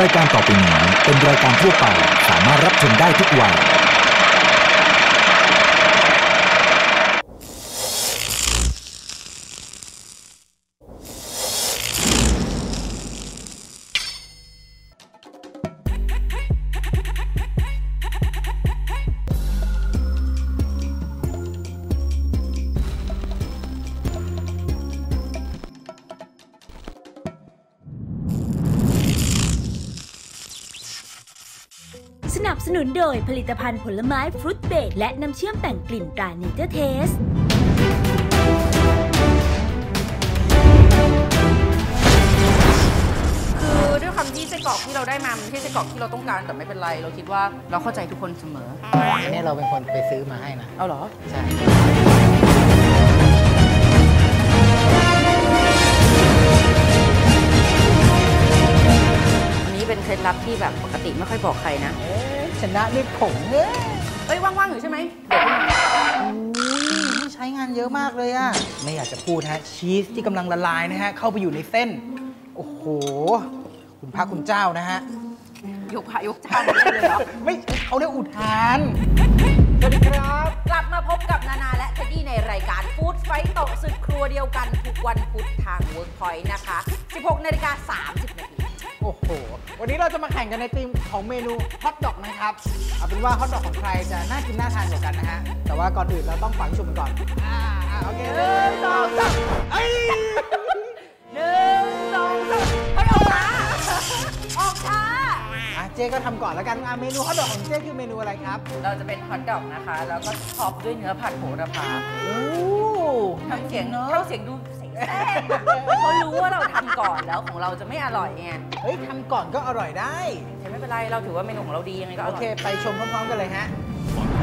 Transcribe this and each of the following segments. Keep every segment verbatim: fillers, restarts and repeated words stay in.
รายการต่อไปนี้เป็นรายการทั่วไปสามารถรับชมได้ทุกวัยสนับสนุนโดยผลิตภัณฑ์ผลไม้ฟรุตเบรดและน้ำเชื่อมแต่งกลิ่นตราเนเจอร์เทสคือด้วยคำที่ไส้กรอกที่เราได้มามันไม่ใช่ไส้กรอกที่เราต้องการแต่ไม่เป็นไรเราคิดว่าเราเข้าใจทุกคนเสมออันนี้เราเป็นคนไปซื้อมาให้นะเอาเหรอใช่เคล็ดลับที่แบบปกติไม่ค่อยบอกใครนะชนะด้วยผงเอ้ยว่างๆอยู่ใช่ไหมนี่ใช้งานเยอะมากเลยอ่ะไม่อยากจะพูดฮะชีสที่กำลังละลายนะฮะเข้าไปอยู่ในเส้นโอ้โหคุณพระคุณเจ้านะฮะยกพระยกเจ้าไม่เลยเหรอไม่เขาเรียกอุทานสวัสดีครับกลับมาพบกับนานาและเทดดี้ในรายการฟู้ดไฟท์โต๊ะศึกครัวเดียวกันทุกวันพุธทางเวิร์กพอยต์นะคะสิบหกนาฬิกาสามสิบนาทีโอ้โหวันนี้เราจะมาแข่งกันในธีมของเมนูฮอทดอกนะครับเอาเป็นว่าฮอทดอกของใครจะน่ากินน่าทานกว่ากันนะฮะแต่ว่าก่อนอื่นเราต้องฝังชุมก่อนอ่าโอเคหนึ่งสองสามไอหนึ่งสองสามไอออกขาออกขาอ่ะเจ๊ก็ทำก่อนแล้วกันอ่ะเมนูฮอทดอกของเจ๊คือเมนูอะไรครับเราจะเป็นฮอทดอกนะคะแล้วก็ท็อปด้วยเนื้อผัดโหระพาโอ้ทำเสียงเนอะทำเสียงดูเขารู้ว่าเราทำก่อนแล้วของเราจะไม่อร่อยไงเฮ้ยทำก่อนก็อร่อยได้ไม่เป็นไรเราถือว่าเมนูของเราดียังไงก็อร่อยโอเคไปชมพร้อมๆกันเลยฮะ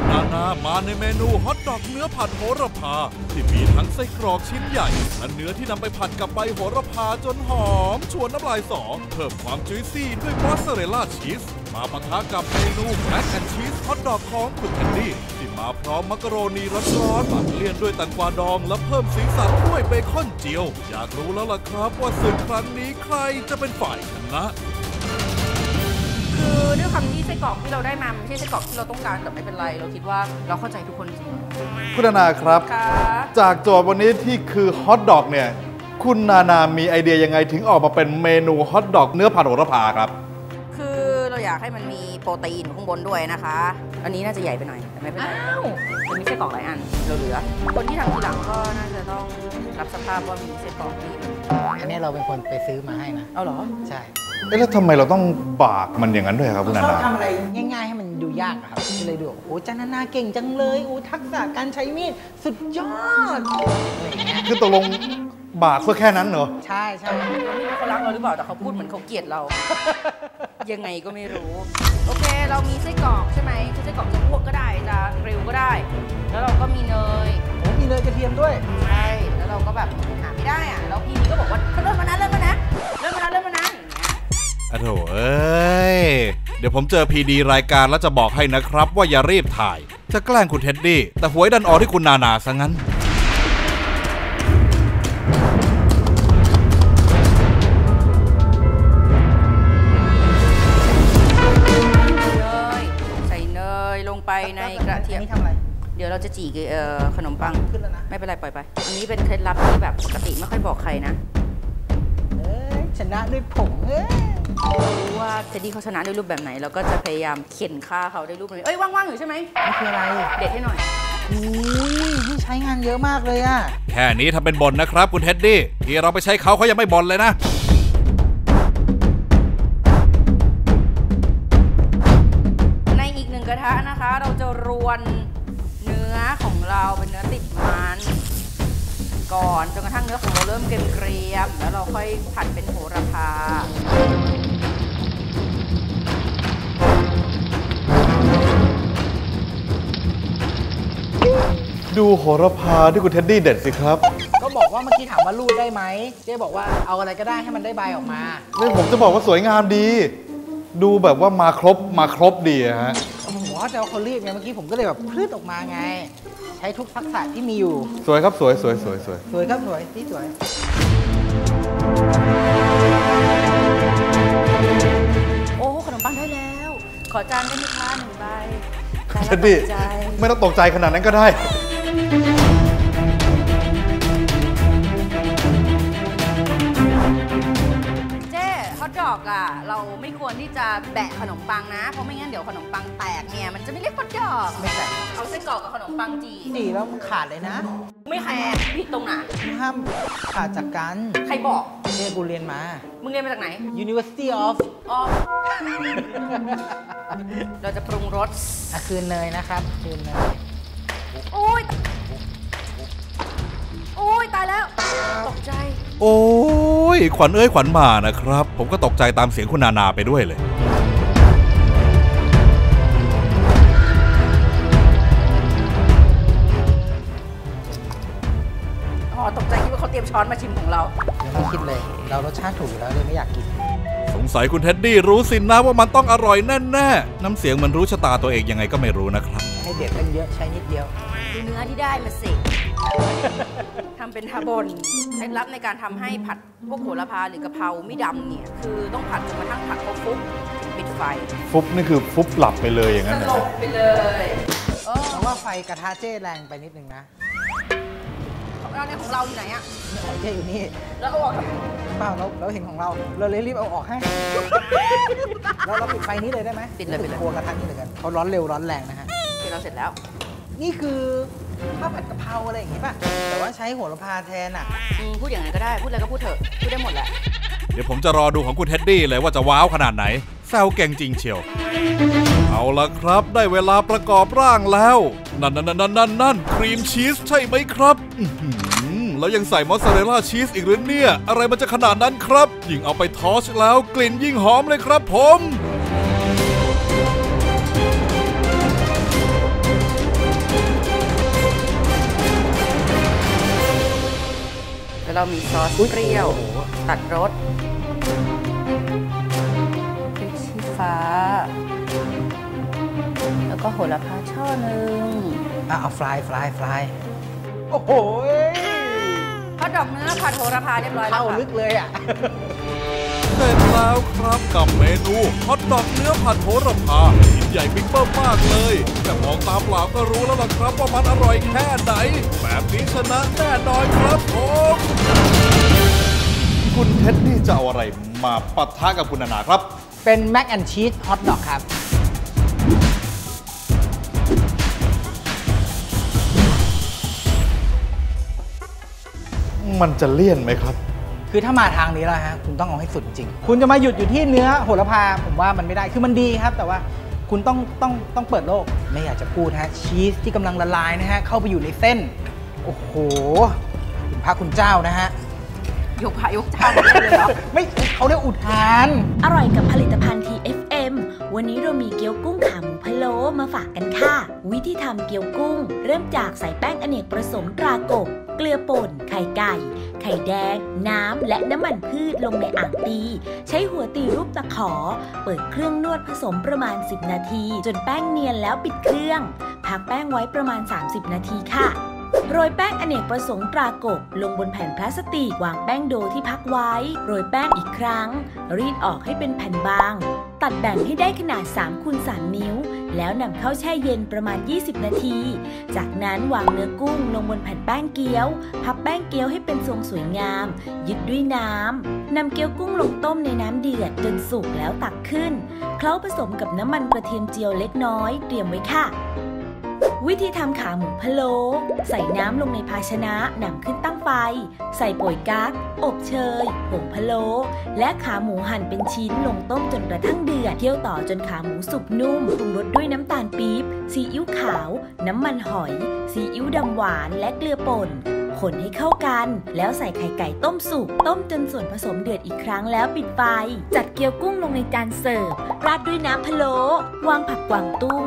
นานามาในเมนูฮอทดอกเนื้อผัดโหระพาที่มีทั้งไส้กรอกชิ้นใหญ่และเนื้อที่นำไปผัดกับใบโหระพาจนหอมชวนน้ำลายสอเพิ่มความจุยซี่ด้วยมอสซาเรลล่าชีสมาปะทะกับเมนูแม็กแอนชีสฮอทดอกของคุณแคนดี้ที่มาพร้อมมักกะโรนีร้อนๆผัดเลี่ยนด้วยแตงกวาดองและเพิ่มสีสันด้วยเบคอนเจียวอยากรู้แล้วล่ะครับว่าศึกครั้งนี้ใครจะเป็นฝ่ายชนะคือด้วยคำที่ไส้กรอกที่เราได้มาไม่ใช่ไส้กรอกที่เราต้องการแต่ไม่เป็นไรเราคิดว่าเราเข้าใจทุกคนคุณนานาครับจากโจทย์วันนี้ที่คือฮอทดอกเนี่ยคุณนานามีไอเดียยังไงถึงออกมาเป็นเมนูฮอทดอกเนื้อผัดโหระพาครับคือเราอยากให้มันมีโปรตีนข้างบนด้วยนะคะอันนี้น่าจะใหญ่ไปหน่อยแต่ไม่เป็นไรมันมีไส้กรอกหลายอันเราเหลือคนที่ทำทีหลังก็น่าจะต้องรับสภาพว่ามีไส้กรอกที่อันนี้เราเป็นคนไปซื้อมาให้นะเอาเหรอใช่แล้วทำไมเราต้องบากมันอย่างนั้นด้วยครับคุณนานาทำอะไรง่ายๆให้มันดูยากครับเลยดูโอ้จานานาเก่งจังเลยโอ้ทักษะการใช้มีดสุดยอดคือตกลงบากเพื่อแค่นั้นเหรอใช่ใช่เขารักเราหรือเปล่าแต่เขาพูดเหมือนเขาเกลียดเรายังไงก็ไม่รู้โอเคเรามีไส้กรอกใช่ไหมไส้กรอกจะพวกก็ได้จะเร็วก็ได้แล้วเราก็มีเนยโอ้มีเนยกระเทียมด้วยใช่แล้วเราก็แบบหาไม่ได้อ่ะแล้วพี่ก็บอกว่าเริ่มมานะเริ่มมานะเริ่มมานะเริ่มมานะอะโถเอ้ยเดี๋ยวผมเจอพีดีรายการแล้วจะบอกให้นะครับว่าอย่ารีบถ่ายจะแกล้งคุณเท็ดดี้แต่หวยดันออกที่คุณนานาซะงั้นเนยใส่เนยลงไปในกระเทียมนี่ทำอะไรเดี๋ยวเราจะจี่ขนมปังขึ้นแล้วนะไม่เป็นไรปล่อยไปอันนี้เป็นเคล็ดลับที่แบบปกติไม่ค่อยบอกใครนะเอ้ยชนะด้วยผงเอ้ยรู้ว่าเทดดี้เขาชนะด้วยรูปแบบไหนเราก็จะพยายามเข็นฆ่าเขาด้วยรูปนี้เอ้ยว่างๆอยู่ใช่ไหมไม่คืออะไรเด็ดให้หน่อยอุ้ยที่ใช้งานเยอะมากเลยอะแค่นี้ทำเป็นบ่นนะครับคุณเท็ดดี้ที่เราไปใช้เขาเขายังไม่บ่นเลยนะในอีกหนึ่งกระทะนะคะเราจะรวนเนื้อของเราเป็นเนื้อติดมันก่อนจนกระทั่งเนื้อของเราเริ่มเกรียมๆแล้วเราค่อยผัดเป็นโหระพาดูโหระพาที่คุณเท็ดดี้เด็ดสิครับก็บอกว่าเมื่อกี้ถามว่ารูดได้ไหมเจ๊บอกว่าเอาอะไรก็ได้ให้มันได้ใบออกมาไม่ผมจะบอกว่าสวยงามดีดูแบบว่ามาครบมาครบดีฮะผมว่าแต่ว่าเขารีบไงเมื่อกี้ผมก็เลยแบบพลืดออกมาไงใช้ทุกทักษะที่มีอยู่สวยครับสวยสวยสวยสวยสวยครับสวยที่สวย ขอจานได้ไหมคะหนึ่งใบแต่ละตกใจไม่ต้องตกใจขนาดนั้นก็ได้อ่ะเราไม่ควรที่จะแบะขนมปังนะเพราะไม่งั้นเดี๋ยวขนมปังแตกเนี่ยมันจะไม่เรียกฮอทดอกไม่ใช่เอาเส้นกรอกกับขนมปังจีจีแล้วมันขาดเลยนะไม่แคร์ผิดตรงไหนห้ามขาดจากกันใครบอกเนี่ยกูเรียนมามึงเรียนมาจากไหน University of อ๋อเราจะปรุงรสคืนเลยนะครับคืนเลยโอ้ยโอ้ยตายแล้วตกใจโอ้ยขวัญเอ้ยขวัญมานะครับผมก็ตกใจตามเสียงคุณนานาไปด้วยเลยอ๋อตกใจคิดว่าเขาเตรียมช้อนมาชิมของเราไม่คิดเลยเรารสชาติถูกแล้วเลยไม่อยากกินสงสัยคุณเท็ดดี้รู้สินะว่ามันต้องอร่อยแน่ๆน้ำเสียงมันรู้ชะตาตัวเองยังไงก็ไม่รู้นะครับให้เด็กกันเยอะใช้นิดเดียวดูเนื้อที่ได้มาสิทำเป็นทาบนเคล็ดลับในการทำให้ผัดพวกโหระพาหรือกะเพราไม่ดำเนี่ยคือต้องผัดจนกระทั่งผัดเขาฟุบปิดไฟฟุบนี่คือฟุบหลับไปเลยอย่างนั้นเลยหลับไปเลยเพราะว่าไฟกระทะเจ๊แรงไปนิดนึงนะของเราเนี่ยของเราอยู่ไหนอะของเจ๊อยู่นี่แล้วเอาออกเปล่าเราเราเห็นของเราเราเลยรีบเอาออกให้เราเราปิดไฟนี้เลยได้ไหมปิดเลยปิดเลยครัวกระทะนี่เลยกันเขาร้อนเร็วร้อนแรงนะฮะที่เราเสร็จแล้วนี่คือข้าวผัดกะเพราอะไรอย่างงี้ป่ะแต่ว่าใช้โหระพาแทนอ่ะพูดอย่างไรก็ได้พูดอะไรก็พูดเถอะพูดได้หมดแหละเดี๋ยวผมจะรอดูของคุณเท็ดดี้เลยว่าจะว้าวขนาดไหนแซวเก่งจริงเชียวเอาละครับได้เวลาประกอบร่างแล้วนั่นนั่นนั่นนั่นนั่นครีมชีสใช่ไหมครับแล้วยังใส่มอสซาเรลล่าชีสอีกหรือเนี่ยอะไรมันจะขนาดนั้นครับยิ่งเอาไปทอสแล้วกลิ่นยิ่งหอมเลยครับผมเรามีซอสเปรี้ยวตัดรสเป็นชีฟ้าแล้วก็โหระพาช่อหนึ่งอ่ะเอาฟลายฟลายฟลายโอ้โหผัดดอกเนื้อผัดโหระพาเรียบร้อยแล้วเข้าลึกเลยอ่ะเสร็จแล้วครับกับเมนูผัดดอกเนื้อผัดโหระพาชิ้นใหญ่บิ๊กเบิ้มมากเลยแต่มองตาเปล่าก็รู้แล้วล่ะครับว่ามันอร่อยแค่ไหนแบบนี้ชนะแน่นอนครับผมคุณเท็ดดี้จะเอาอะไรมาปะทะกับคุณนานาครับเป็นแม็กแอนด์ชีสฮอทดอกครับมันจะเลี่ยนไหมครับคือถ้ามาทางนี้แล้วฮะคุณต้องเอาให้สุดจริงคุณจะมาหยุดอยู่ที่เนื้อโหระพาผมว่ามันไม่ได้คือมันดีครับแต่ว่าคุณต้องต้องต้องเปิดโลกไม่อยากจะพูดฮะชีสที่กำลังละลายนะฮะเข้าไปอยู่ในเส้นโอ้โหคุณพระคุณเจ้านะฮะยกพระยกเจ้าเลยเหรอไม่เขาเรียกอุทานอร่อยกับผลิตภัณฑ์ ที เอฟ เอ็ม วันนี้เรามีเกี๊ยวกุ้งขาหมูพะโล้มาฝากกันค่ะวิธีทำเกี๊ยวกุ้งเริ่มจากใส่แป้งอเนกประสงค์ตรากบเกลือป่นไข่ไก่ไข่แดงน้ำและน้ำมันพืชลงในอ่างตีใช้หัวตีรูปตะขอเปิดเครื่องนวดผสมประมาณสิบนาทีจนแป้งเนียนแล้วปิดเครื่องพักแป้งไว้ประมาณสามสิบนาทีค่ะโรยแป้งอเนกประสงค์ตรากบลงบนแผ่นพลาสติกวางแป้งโดที่พักไว้โรยแป้งอีกครั้งรีดออกให้เป็นแผ่นบางตัดแบ่งให้ได้ขนาดสามคูณสามนิ้วแล้วนำเข้าแช่เย็นประมาณยี่สิบนาทีจากนั้นวางเนื้อกุ้งลงบนแผ่นแป้งเกี๊ยวพับแป้งเกี๊ยวให้เป็นทรงสวยงามยึดด้วยน้ำนำเกี๊ยวกุ้งลงต้มในน้ำเดือดจนสุกแล้วตักขึ้นเคล้าผสมกับน้ำมันกระเทียมเจียวเล็กน้อยเตรียมไว้ค่ะวิธีทำขาหมูพะโล้ใส่น้ำลงในภาชนะนำขึ้นตั้งไฟใส่โป่ยกั๊กอบเชยผงพะโล้และขาหมูหั่นเป็นชิ้นลงต้มจนกระทั่งเดือดเคี่ยวต่อจนขาหมูสุกนุ่มปรุงรสด้วยน้ำตาลปี๊บซีอิ๊วขาวน้ำมันหอยซีอิ๊วดำหวานและเกลือป่นคนให้เข้ากันแล้วใส่ไข่ไก่ต้มสุกต้มจนส่วนผสมเดือดอีกครั้งแล้วปิดไฟจัดเกี๊ยวกุ้งลงในจานเสิร์ฟราดด้วยน้ำพะโล้วางผักกวางตุ้ง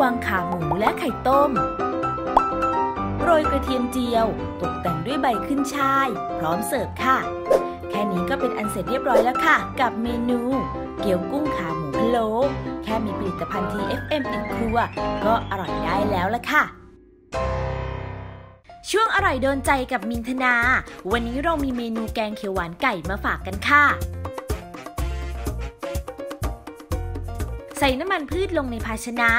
วางขาหมูและไข่ต้มโรยกระเทียมเจียวตกแต่งด้วยใบขึ้นช่ายพร้อมเสิร์ฟค่ะแค่นี้ก็เป็นอันเสร็จเรียบร้อยแล้วค่ะกับเมนูเกี๊ยวกุ้งขาหมูพะโล้แค่มีผลิตภัณฑ์ ที เอฟ เอ็ม ติดครัวก็อร่อยได้แล้วละค่ะช่วงอร่อยโดนใจกับมินธนาวันนี้เรามีเมนูแกงเขียวหวานไก่มาฝากกันค่ะ ใส่น้ำมันพืชลงในภาชนะ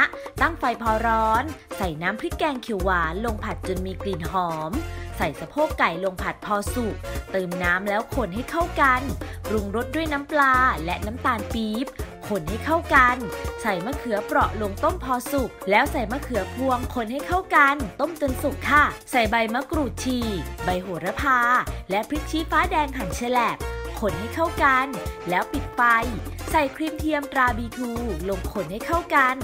ตั้งไฟพอร้อนใส่น้ำพริกแกงเขียวหวานลงผัดจนมีกลิ่นหอมใส่สะโพกไก่ลงผัดพอสุกเติมน้ำแล้วคนให้เข้ากันปรุงรสด้วยน้ำปลาและน้ำตาลปี๊บคนให้เข้ากันใส่มะเขือเปราะลงต้มพอสุกแล้วใส่มะเขือพวงคนให้เข้ากันต้มจนสุกค่ะใส่ใบมะกรูดฉีกใบโหระพาและพริกชี้ฟ้าแดงหั่นแฉลบคนให้เข้ากันแล้วปิดไฟใส่ครีมเทียมตราบีทูลงคนให้เข้ากัน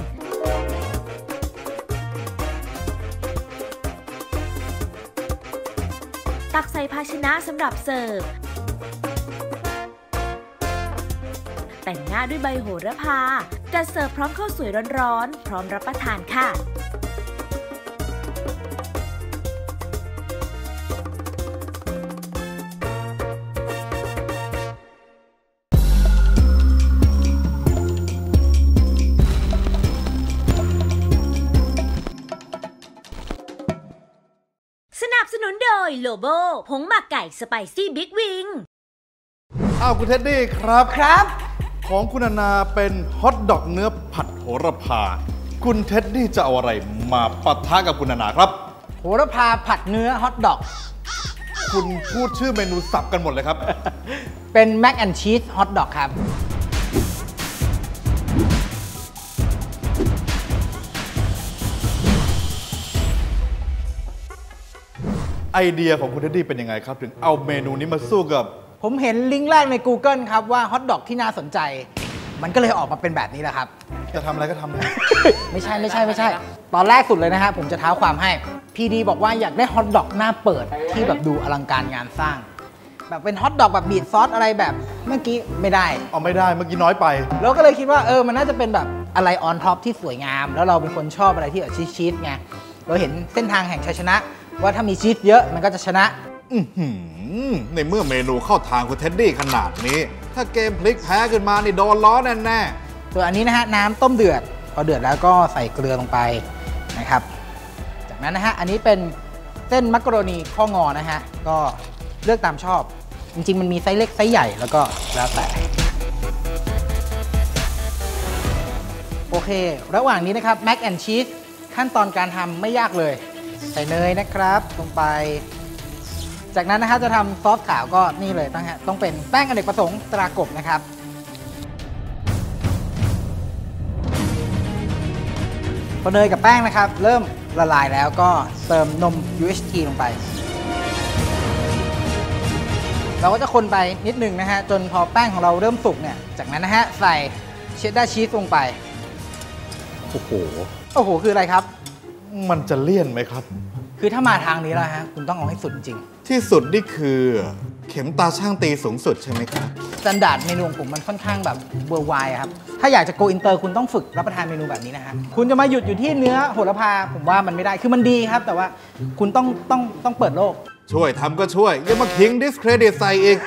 ตักใส่ภาชนะสำหรับเสิร์ฟแต่งหน้าด้วยใบโหระพาจัดเสิร์ฟพร้อมข้าวสวยร้อนๆพร้อมรับประทานค่ะสนับสนุนโดยโลโบผงหมักไก่สไปซี่บิ๊กวิงอ้าวคุณเท็ดดี้ครับครับของคุณนาเป็นฮอทดอกเนื้อผัดโหระพาคุณเท็ดดี้จะเอาอะไรมาปะทะกับคุณนาครับโหระพาผัดเนื้อฮอทดอกคุณพูดชื่อเมนูสับกันหมดเลยครับ เป็นแม็กแอนด์ชีสฮอทดอกครับไอเดียของคุณเท็ดดี้เป็นยังไงครับถึงเอาเมนูนี้มาสู้กับผมเห็นลิงก์แรกใน กูเกิล ครับว่าฮอทดอกที่น่าสนใจมันก็เลยออกมาเป็นแบบนี้แหละครับจะทำอะไรก็ทำ ไม่ใช่ไม่ใช่ไม่ใช่ตอนแรกสุดเลยนะครับผมจะเท้าความให้พีดีบอกว่าอยากได้ฮอทดอกหน้าเปิดที่แบบดูอลังการงานสร้างแบบเป็นฮอทดอกแบบบีทซอสอะไรแบบเมื่อกี้ไม่ได้อ๋อไม่ได้เมื่อกี้น้อยไปแล้วก็เลยคิดว่าเออมันน่าจะเป็นแบบอะไรออนท็อปที่สวยงามแล้วเราเป็นคนชอบอะไรที่แบบชีสไงเราเห็นเส้นทางแห่งชัยชนะว่าถ้ามีชีสเยอะมันก็จะชนะในเมื่อเมนูเข้าทางคุณเท็ดดี้ขนาดนี้ถ้าเกมพลิกแพ้ขึ้นมานี่โดนล้อแน่แน่ส่วนอันนี้นะฮะน้ำต้มเดือดพอเดือดแล้วก็ใส่เกลือลงไปนะครับจากนั้นนะฮะอันนี้เป็นเส้นมักกะโรนีข้องอนะฮะก็เลือกตามชอบจริงๆมันมีไซส์เล็กไซส์ใหญ่แล้วก็แล้วแต่โอเคระหว่างนี้นะครับแม็กแอนด์ชีสขั้นตอนการทำไม่ยากเลยใส่เนยนะครับลงไปจากนั้นนะคะจะทำซอสขาวก็นี่เลยตั้งฮะต้องเป็นแป้งอเนกประสงค์ตรากบนะครับพอเนยกับแป้งนะครับเริ่มละลายแล้วก็เติมนม ยู เอช ที ลงไปเราก็จะคนไปนิดนึงนะฮะจนพอแป้งของเราเริ่มสุกเนี่ยจากนั้นนะฮะใส่เชดดาร์ชีสลงไปโอ้โหโอ้โหคืออะไรครับมันจะเลี่ยนไหมครับคือถ้ามาทางนี้แล้วฮะคุณต้องเอาให้สุดจริงที่สุดนี่คือเข็มตาช่างตีสูงสุดใช่ไหมครับสแตนดาร์ดเมนูของผมมันค่อนข้างแบบเวอร์ไวครับถ้าอยากจะโกอินเตอร์คุณต้องฝึกรับประทานเมนูแบบนี้นะฮะคุณจะมาหยุดอยู่ที่เนื้อโหระพาผมว่ามันไม่ได้คือมันดีครับแต่ว่าคุณต้องต้องต้องเปิดโลกช่วยทำก็ช่วยอย่ามาคิงดิสเครดิตใส่เอง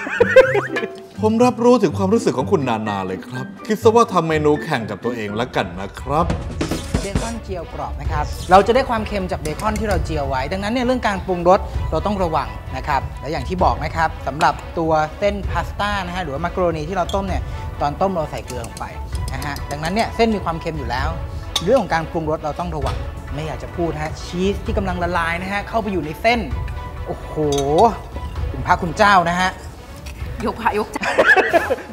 ผมรับรู้ถึงความรู้สึกของคุณนานาเลยครับคิดซะว่าทำเมนูแข่งกับตัวเองแล้วกันนะครับเบคอนเจียวกรอบนะครับเราจะได้ความเค็มจากเบคอนที่เราเจียวไว้ดังนั้นเนี่ยเรื่องการปรุงรสเราต้องระวังนะครับและอย่างที่บอกนะครับสำหรับตัวเส้นพาสต้านะฮะหรือว่ามักโรนีที่เราต้มเนี่ยตอนต้มเราใส่เกลือลงไปนะฮะดังนั้นเนี่ยเส้นมีความเค็มอยู่แล้วเรื่องของการปรุงรสเราต้องระวังไม่อยากจะพูดฮะชีสที่กำลังละลายนะฮะเข้าไปอยู่ในเส้นโอ้โหคุณพระคุณเจ้านะฮะยกพระยกเจ้า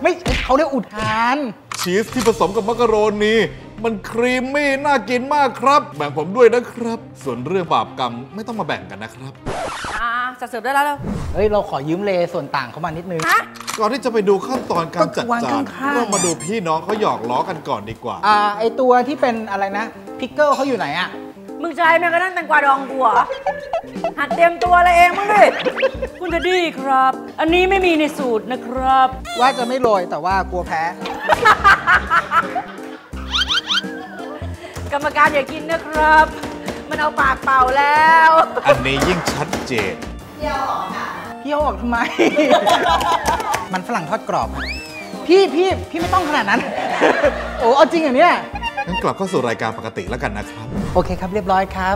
ไม่เขาเรียกอุทานชีสที่ผสมกับมักโรนีมันครีมมี่น่ากินมากครับแบ่งผมด้วยนะครับส่วนเรื่องบาปกรรมไม่ต้องมาแบ่งกันนะครับอ่าจะเสิร์ฟได้แล้วเราเฮ้ยเราขอยืมเลส่วนต่างเข้ามานิดนึงก่อนที่จะไปดูขั้นตอนการจัดจานเรามาดูพี่น้องเขาหยอกล้อกันก่อนดีกว่าอ่าไอตัวที่เป็นอะไรนะพิกเกิลเขาอยู่ไหนอ่ะมึงจะให้แม่ก็นั่งแตงกวาดองกูเหรอหัดเตรียมตัวอะไรเองมึงดิคุณจะดีครับอันนี้ไม่มีในสูตรนะครับว่าจะไม่โรยแต่ว่ากลัวแพ้กรรมการอย่ากินนะครับมันเอาปากเป่าแล้วอันนี้ยิ่งชัดเจนพี่เอาออกค่ะพี่เอาออกทำไมมันฝรั่งทอดกรอบพี่พี่พี่ไม่ต้องขนาดนั้นโอ้เอาจริงอย่างเนี้ยงั้นกลับเข้าสู่รายการปกติแล้วกันนะครับโอเคครับเรียบร้อยครับ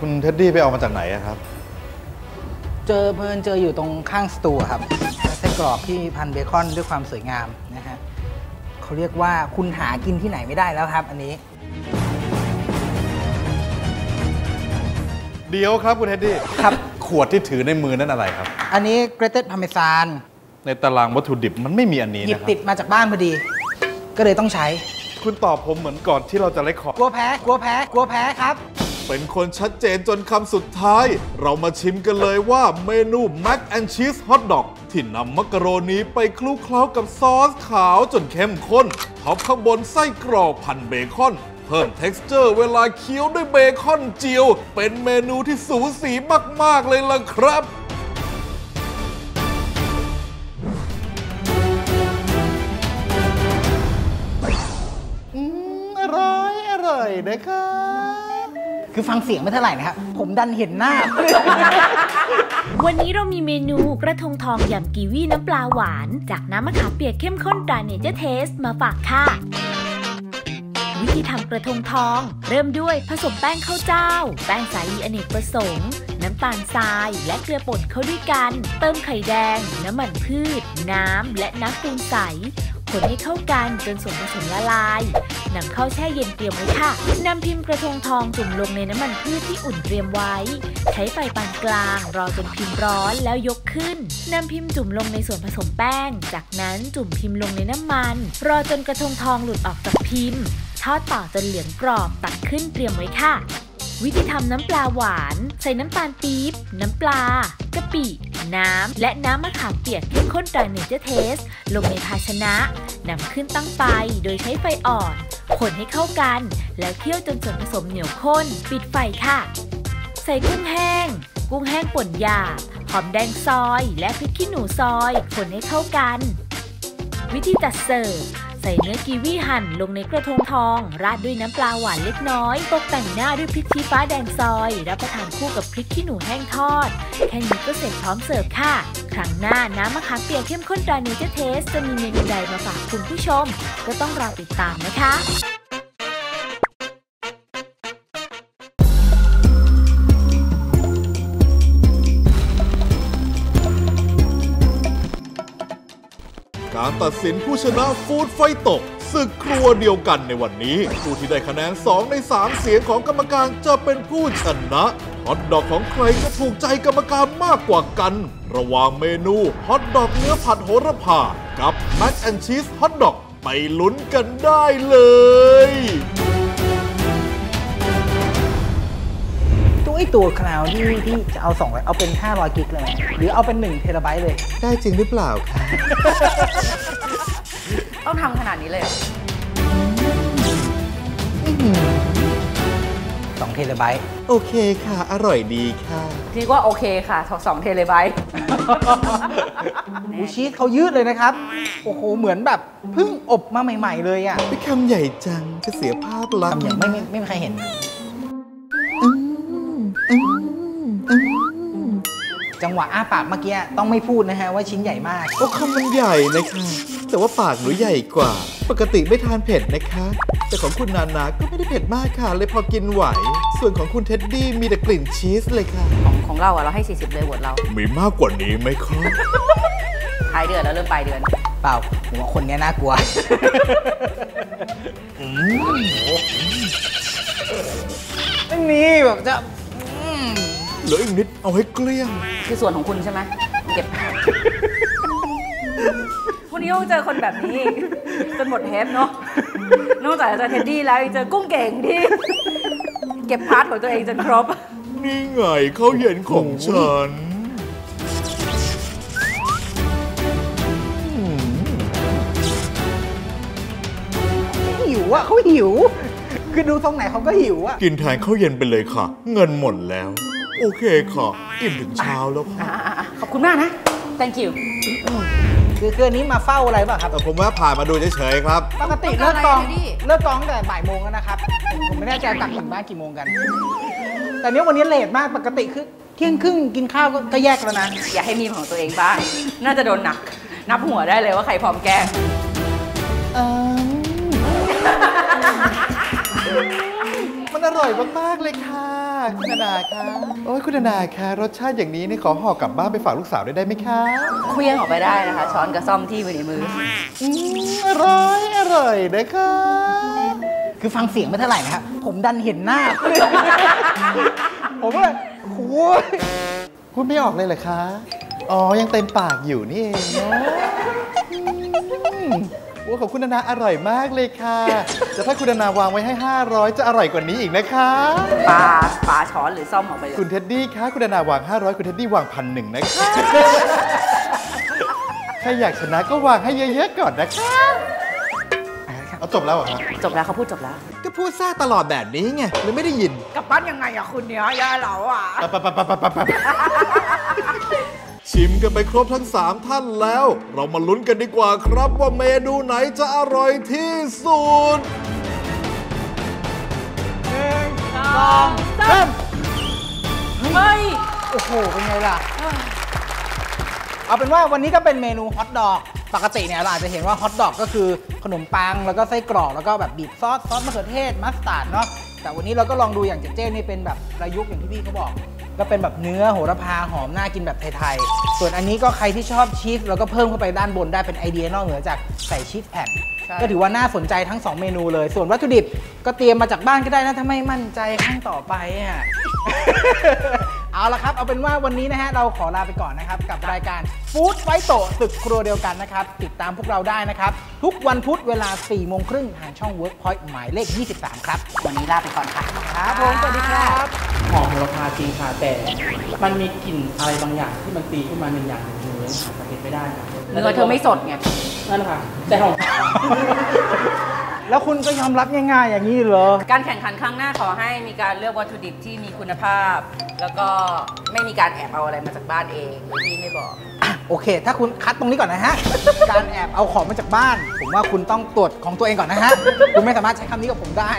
คุณเท็ดดี้ไปเอามาจากไหนครับเจอเพลินเจออยู่ตรงข้างสตูครับไส้กรอบที่พันเบคอนด้วยความสวยงามนะฮะข เขาเรียกว่าคุณหากินที่ไหนไม่ได้แล้วครับอันนี้เดี๋ยวครับคุณเท็ดดี้ครับขวดที่ถือในมือนั่นอะไรครับอันนี้เกรเต็ดพาร์เมซานในตารางวัตถุดิบมันไม่มีอันนี้นะครับหยิบติดมาจากบ้านพอดีก็เลยต้องใช้คุณตอบผมเหมือนก่อนที่เราจะเล่นขอกลัวแพ้กลัวแพ้กลัวแพ้ครับเป็นคนชัดเจนจนคำสุดท้ายเรามาชิมกันเลยว่าเมนูแม็กแอนด์ชีสฮอทดอกที่นำมักกะโรนีไปคลุกเคล้ากับซอสขาวจนเข้มข้นท็อปข้างบนไส้กรอกพันเบคอนเพิ่ม texture เวลาเคี้ยวด้วยเบคอนเจียวเป็นเมนูที่สูสีมากๆเลยล่ะครับอืมอร่อยอร่อยนะครับคือฟังเสียงไม่เท่าไหร่นะครับผมดันเห็นหน้า วันนี้เรามีเมนูกระทงทองยำกีวีน้ำปลาหวานจากน้ำมะขามเปียกเข้มข้นตราเนเจอร์เทสมาฝากค่ะวิธีทำกระทงทองเริ่มด้วยผสมแป้งข้าวเจ้าแป้งสาลีอเนกประสงค์น้ำตาลทรายและเกลือป่นเข้าด้วยกันเติมไข่แดงน้ำมันพืชน้ำและน้ำปรุงใสคนให้เข้ากันจนส่วนผสมละลายนำเข้าแช่เย็นเตรียมไว้ค่ะนำพิมพ์กระทงทองจุ่มลงในน้ำมันพืชที่อุ่นเตรียมไว้ใช้ไฟปานกลางรอจนพิมพ์ร้อนแล้วยกขึ้นนำพิมพ์จุ่มลงในส่วนผสมแป้งจากนั้นจุ่มพิมพ์ลงในน้ำมันรอจนกระทงทองหลุดออกจากพิมพ์ทอดต่อจนเหลืองกรอบตักขึ้นเตรียมไว้ค่ะวิธีทำน้ำปลาหวานใส่น้ำตาลปี๊บน้ำปลากะปิน้ำและน้ำมะขามเปียกเข้มข้นตราเนเจอร์เทสลงในภาชนะนำขึ้นตั้งไฟโดยใช้ไฟอ่อนคนให้เข้ากันแล้วเคี่ยวจนส่วนผสมเหนียวข้นปิดไฟค่ะใส่กุ้งแห้งกุ้งแห้งป่นหยาบหอมแดงซอยและพริกขี้หนูซอยคนให้เข้ากันวิธีจัดเสิร์ฟใส่เนื้อกีวีหั่นลงในกระทงทองราดด้วยน้ำปลาหวานเล็กน้อยตกแต่งหน้าด้วยพริกชี้ฟ้าแดงซอยรับประทานคู่กับพริกขี้หนูแห้งทอดแค่นี้ก็เสร็จพร้อมเสิร์ฟค่ะครั้งหน้าน้ำมะขามเปียกเข้มข้นตราเนเจอร์เทสจะมีเมนูใดมาฝากคุณผู้ชมก็ต้องรอติดตามนะคะการตัดสินผู้ชนะฟู้ดไฟตกศึกครัวเดียวกันในวันนี้ผู้ที่ได้คะแนนสองในสามเสียงของกรรมการจะเป็นผู้ชนะฮอทดอกของใครจะถูกใจกรรมการมากกว่ากันระหว่างเมนูฮอทดอกเนื้อผัดโหระพากับแม็กแอนด์ชีสฮอทดอกไปลุ้นกันได้เลยไอ้ตัวคลาวด์ที่ที่จะเอาสองเอาเป็นห้าร้อยกิกเลยไหมหรือเอาเป็นหนึ่งเทราไบต์เลยได้จริงหรือเปล่าคะต้องทำขนาดนี้เลยสองเทราไบต์โอเคค่ะอร่อยดีค่ะเรียกว่าโอเคค่ะสองเทราไบต์อูชีสเขายืดเลยนะครับโอ้โหเหมือนแบบเพิ่งอบมาใหม่ๆเลยอ่ะพี่คำใหญ่จังจะเสียภาพลักษณ์อย่างไม่ไม่ไม่มีใครเห็นจังหวะอ้าปากเมื่อกี้ต้องไม่พูดนะฮะว่าชิ้นใหญ่มากโอ้คำมันใหญ่นะคะแต่ว่าปากหนูใหญ่กว่าปกติไม่ทานเผ็ดนะคะแต่ของคุณนานาก็ไม่ได้เผ็ดมากค่ะเลยพอกินไหวส่วนของคุณเท็ดดี้มีแต่กลิ่นชีสเลยค่ะของของเราอะเราให้สี่สิบเลยโหวตเรามีมากกว่านี้ไหมคะท้ายเดือนแล้วเริ่มปลายเดือนเปล่าผมว่าคนนี้น่ากลัวนี่แบบจะเหลืออีกนิดเอาให้เกลี้ยงคือส่วนของคุณใช่ไหมเก็บวันนี้ต้องเจอคนแบบนี้จนหมดเทปเนาะนอกจากจะเท็ดดี้แล้วยังเจอกุ้งเก่งที่เก็บพาร์ทของตัวเองจนครบนี่ไงเขาเห็นของฉันหิวอะเขาหิวคือดูตรงไหนเขาก็หิวอะกินแทนข้าวเย็นไปเลยค่ะเงินหมดแล้วโอเคค่ะอิ่มถึงเช้าแล้วค่ะขอบคุณมากนะ thank you คือคืนนี้มาเฝ้าอะไรบ้างครับแต่ผมว่าผ่านมาดูเฉยๆครับปกติเลิกกองเลิกกองแต่บ่ายโมงแล้วนะครับผมไม่แน่ใจกลับถึงบ้านกี่โมงกันแต่เนี้ยวันนี้เลทมากปกติคือเที่ยงครึ่งกินข้าวก็แยกแล้วนะอย่าให้มีของตัวเองบ้างน่าจะโดนหนักนับหัวได้เลยว่าใครพร้อมแกงมันอร่อยมากๆเลยค่ะ คุณนานาค่ะโอ้ยคุณนานาค่ะรสชาติอย่างนี้นี่ขอห่อกลับบ้านไปฝากลูกสาวได้ได้ไหมคะคุยยังออกไปได้นะคะช้อนกับซ่อมที่อยู่ในมืออร่อยอร่อยนะคะคือฟังเสียงไม่เท่าไหร่นะครับผมดันเห็นหน้าผมเลยโอ้ยพูดไม่ออกเลยเหรอคะอ๋อยังเต็มปากอยู่นี่เองโอ้ขอบคุณนานาอร่อยมากเลยค่ะแต่ถ้าคุณนานาวางไว้ให้ห้าร้อยจะอร่อยกว่านี้อีกนะคะปลาปลาช้อนหรือซ่อมออกไปคุณเท็ดดี้คะคุณนานาวางห้าร้อยคุณเท็ดดี้วางพันหนึ่งนะคะใครอยากชนะก็วางให้เยอะๆก่อนนะคะเอาจบแล้วเหรอครับจบแล้วเขาพูดจบแล้วก็พูดซ่าตลอดแบบนี้ไงเลยไม่ได้ยินกลับบ้านยังไงอะคุณเนี่ยยายเหลาอะชิมกันไปครบทั้งสามท่านแล้วเรามาลุ้นกันดีกว่าครับว่าเมนูไหนจะอร่อยที่สุดหนึ่งสองสามเฮ้ยโอ้โหเป็นไงล่ะเอาเป็นว่าวันนี้ก็เป็นเมนูฮอทดอกปกติเนี่ยเราอาจจะเห็นว่าฮอทดอกก็คือขนมปังแล้วก็ไส้กรอกแล้วก็แบบบีบซอสซอสมะเขือเทศมัสตาร์ดเนาะแต่วันนี้เราก็ลองดูอย่างเจเจนี่เป็นแบบประยุกต์อย่างที่พี่เขาบอกก็เป็นแบบเนื้อโหระพาหอมน่ากินแบบไทยๆส่วนอันนี้ก็ใครที่ชอบชีสเราก็เพิ่มเข้าไปด้านบนได้เป็นไอเดียนอกเหนือจากใส่ชีสแผ่นก็ถือว่าน่าสนใจทั้งสองเมนูเลยส่วนวัตถุดิบก็เตรียมมาจากบ้านก็ได้นะถ้าไม่มั่นใจขั้นต่อไปอ่ะ เอาละครับเอาเป็นว่าวันนี้นะฮะเราขอลาไปก่อนนะครับกับรายการฟู้ดไฟโต้ตึกครัวเดียวกันนะครับติดตามพวกเราได้นะครับทุกวันพุธเวลาสี่โมงครึ่งทางช่อง Workpoint หมายเลขยี่สิบสามครับวันนี้ลาไปก่อนค่ะครับผมสวัสดีครับหอมโหระพาจริงค่ะแต่มันมีกลิ่นอะไรบางอย่างที่มันตีขึ้นมาหนึ่งอย่างหนึ่งเลยหาสาเหตุไม่ได้ครับเนื้อเธอไม่สดไงนั่นค่ะแต่หอมแล้วคุณก็ยอมรับง่ายๆอย่างนี้เหรอการแข่งขันครั้งหน้าขอให้มีการเลือกวัตถุดิบที่มีคุณภาพแล้วก็ไม่มีการแอบเอาอะไรมาจากบ้านเองที่ไม่บอกโอเคถ้าคุณคัดตรงนี้ก่อนนะฮะ การแอบเอาของมาจากบ้านผมว่าคุณต้องตรวจของตัวเองก่อนนะฮะ คุณไม่สามารถใช้คำนี้กับผมได้